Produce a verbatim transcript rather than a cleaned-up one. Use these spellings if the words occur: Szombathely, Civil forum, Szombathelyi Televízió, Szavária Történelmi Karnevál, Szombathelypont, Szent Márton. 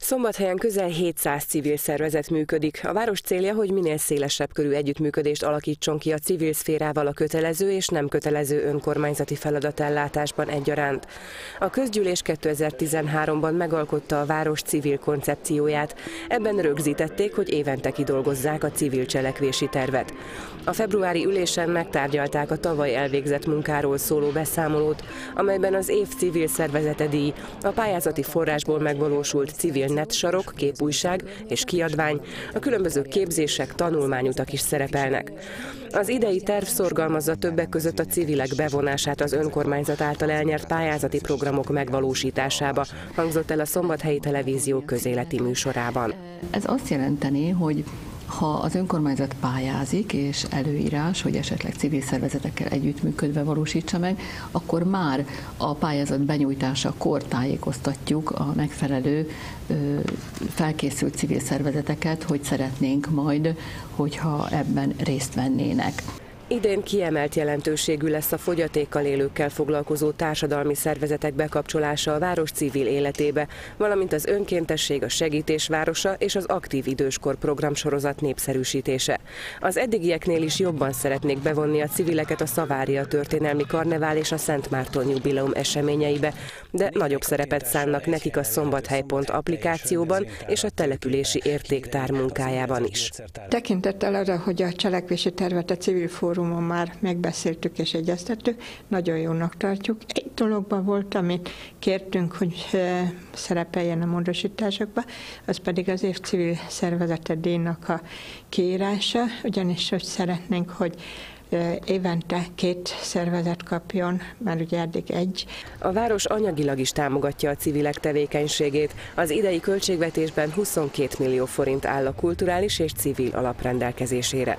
Szombathelyen közel hétszáz civil szervezet működik. A város célja, hogy minél szélesebb körű együttműködést alakítson ki a civil szférával a kötelező és nem kötelező önkormányzati feladatellátásban egyaránt. A közgyűlés kétezer-tizenháromban megalkotta a város civil koncepcióját. Ebben rögzítették, hogy évente kidolgozzák a civil cselekvési tervet. A februári ülésen megtárgyalták a tavaly elvégzett munkáról szóló beszámolót, amelyben az év civil szervezete díj, a pályázati forrásból megvalósult civil netsarok, képújság és kiadvány, a különböző képzések, tanulmányutak is szerepelnek. Az idei terv szorgalmazza többek között a civilek bevonását az önkormányzat által elnyert pályázati programok megvalósításába, hangzott el a Szombathelyi Televízió közéleti műsorában. Ez azt jelenteni, hogy ha az önkormányzat pályázik, és előírás, hogy esetleg civil szervezetekkel együttműködve valósítsa meg, akkor már a pályázat benyújtásakor tájékoztatjuk a megfelelő felkészült civil szervezeteket, hogy szeretnénk majd, hogyha ebben részt vennének. Idén kiemelt jelentőségű lesz a fogyatékkal élőkkel foglalkozó társadalmi szervezetek bekapcsolása a város civil életébe, valamint az önkéntesség, a segítés városa és az aktív időskor programsorozat népszerűsítése. Az eddigieknél is jobban szeretnék bevonni a civileket a Szavária Történelmi Karnevál és a Szent Márton jubileum eseményeibe, de nagyobb szerepet szánnak nekik a Szombathelypont applikációban és a települési értéktár munkájában is. Tekintettel arra, hogy a cselekvési tervet a Civil forum már megbeszéltük és egyeztettük, nagyon jónak tartjuk. Egy dologban volt, amit kértünk, hogy szerepeljen a módosításokba, az pedig az év civil szervezete díjnak a kiírása, ugyanis hogy szeretnénk, hogy évente két szervezet kapjon, már ugye eddig egy. A város anyagilag is támogatja a civilek tevékenységét. Az idei költségvetésben huszonkét millió forint áll a kulturális és civil alap rendelkezésére.